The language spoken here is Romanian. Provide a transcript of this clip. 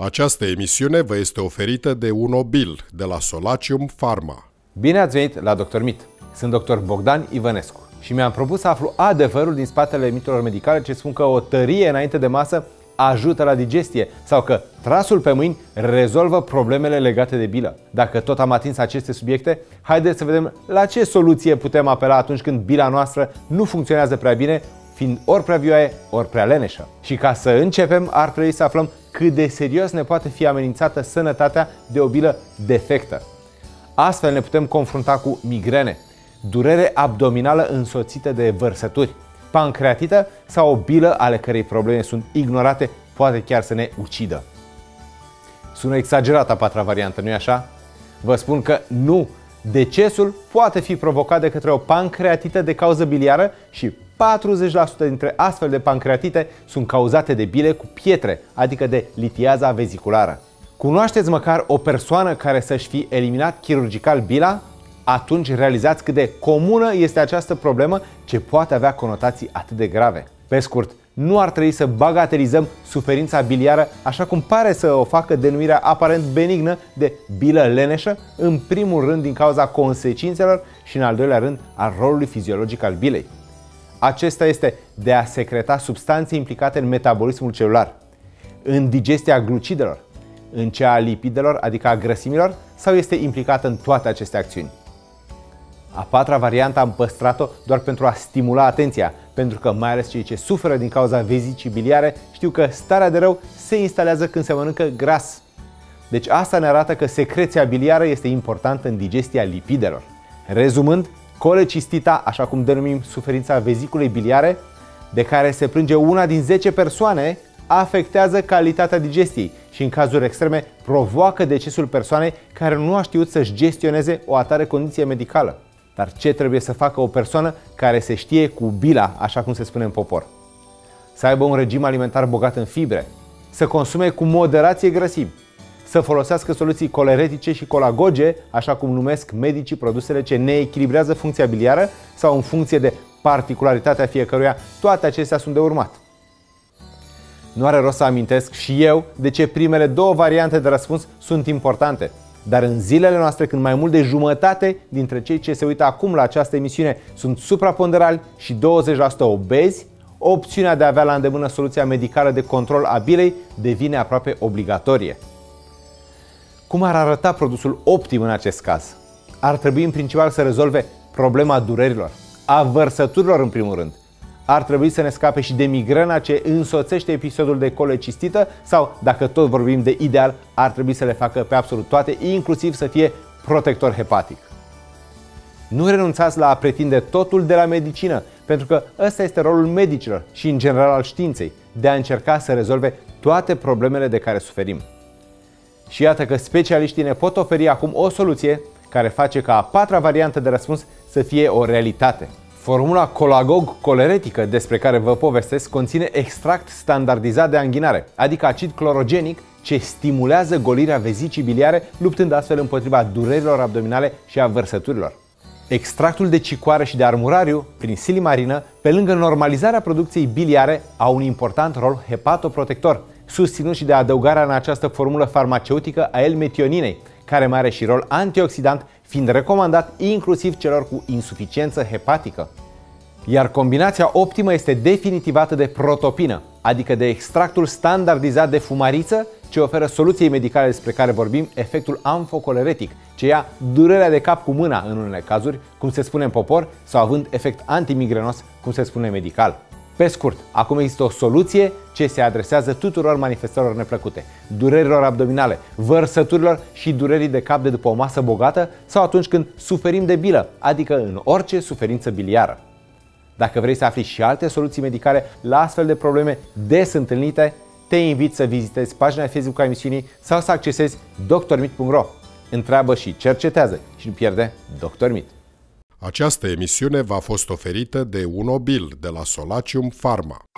Această emisiune vă este oferită de Unobil, de la Solacium Pharma. Bine ați venit la Dr. Mit! Sunt Dr. Bogdan Ivănescu și mi-am propus să aflu adevărul din spatele miturilor medicale ce spun că o tărie înainte de masă ajută la digestie sau că trasul pe mâini rezolvă problemele legate de bilă. Dacă tot am atins aceste subiecte, haideți să vedem la ce soluție putem apela atunci când bila noastră nu funcționează prea bine, fiind ori prea vioaie, ori prea leneșă. Și ca să începem, ar trebui să aflăm cât de serios ne poate fi amenințată sănătatea de o bilă defectă. Astfel ne putem confrunta cu migrene, durere abdominală însoțită de vărsături, pancreatită sau o bilă ale cărei probleme sunt ignorate, poate chiar să ne ucidă. Sună exagerat a patra variantă, nu-i așa? Vă spun că nu! Decesul poate fi provocat de către o pancreatită de cauză biliară și 40% dintre astfel de pancreatite sunt cauzate de bile cu pietre, adică de litiaza veziculară. Cunoașteți măcar o persoană care să-și fi eliminat chirurgical bila? Atunci realizați cât de comună este această problemă ce poate avea conotații atât de grave. Pe scurt, nu ar trebui să bagatelizăm suferința biliară așa cum pare să o facă denumirea aparent benignă de bilă leneșă, în primul rând din cauza consecințelor și în al doilea rând al rolului fiziologic al bilei. Acesta este de a secreta substanțe implicate în metabolismul celular, în digestia glucidelor, în cea a lipidelor, adică a grăsimilor, sau este implicată în toate aceste acțiuni. A patra variantă am păstrat-o doar pentru a stimula atenția, pentru că mai ales cei ce suferă din cauza vezicii biliare știu că starea de rău se instalează când se mănâncă gras. Deci asta ne arată că secreția biliară este importantă în digestia lipidelor. Rezumând, colecistita, așa cum denumim suferința veziculei biliare, de care se plânge una din 10 persoane, afectează calitatea digestiei și în cazuri extreme provoacă decesul persoanei care nu a știut să-și gestioneze o atare condiție medicală. Dar ce trebuie să facă o persoană care se știe cu bila, așa cum se spune în popor? Să aibă un regim alimentar bogat în fibre, să consume cu moderație grăsimi, să folosească soluții coleretice și colagoge, așa cum numesc medicii produsele ce ne echilibrează funcția biliară sau în funcție de particularitatea fiecăruia, toate acestea sunt de urmat. Nu are rost să amintesc și eu de ce primele două variante de răspuns sunt importante. Dar în zilele noastre, când mai mult de jumătate dintre cei ce se uită acum la această emisiune sunt supraponderali și 20% obezi, opțiunea de a avea la îndemână soluția medicală de control a bilei devine aproape obligatorie. Cum ar arăta produsul optim în acest caz? Ar trebui în principal să rezolve problema durerilor, a vărsăturilor în primul rând. Ar trebui să ne scape și de migrena ce însoțește episodul de colecistită sau, dacă tot vorbim de ideal, ar trebui să le facă pe absolut toate, inclusiv să fie protector hepatic. Nu renunțați la a pretinde totul de la medicină, pentru că ăsta este rolul medicilor și, în general, al științei, de a încerca să rezolve toate problemele de care suferim. Și iată că specialiștii ne pot oferi acum o soluție care face ca a patra variantă de răspuns să fie o realitate. Formula colagog-coleretică despre care vă povestesc conține extract standardizat de anghinare, adică acid clorogenic ce stimulează golirea vezicii biliare, luptând astfel împotriva durerilor abdominale și a vărsăturilor. Extractul de cicoară și de armurariu, prin silimarină, pe lângă normalizarea producției biliare, au un important rol hepatoprotector, susținut și de adăugarea în această formulă farmaceutică a L-metioninei, care mai are și rol antioxidant, fiind recomandat inclusiv celor cu insuficiență hepatică. Iar combinația optimă este definitivată de protopină, adică de extractul standardizat de fumariță, ce oferă soluției medicale despre care vorbim efectul amfocoleretic, ce ia durerea de cap cu mâna în unele cazuri, cum se spune în popor, sau având efect antimigrenos, cum se spune medical. Pe scurt, acum există o soluție ce se adresează tuturor manifestărilor neplăcute, durerilor abdominale, vărsăturilor și durerii de cap de după o masă bogată sau atunci când suferim de bilă, adică în orice suferință biliară. Dacă vrei să afli și alte soluții medicale la astfel de probleme des întâlnite, te invit să vizitezi pagina Facebook a emisiunii sau să accesezi doctormit.ro. Întreabă și cercetează și nu pierde Dr. Mit. Această emisiune v-a fost oferită de Unobil, de la Solacium Pharma.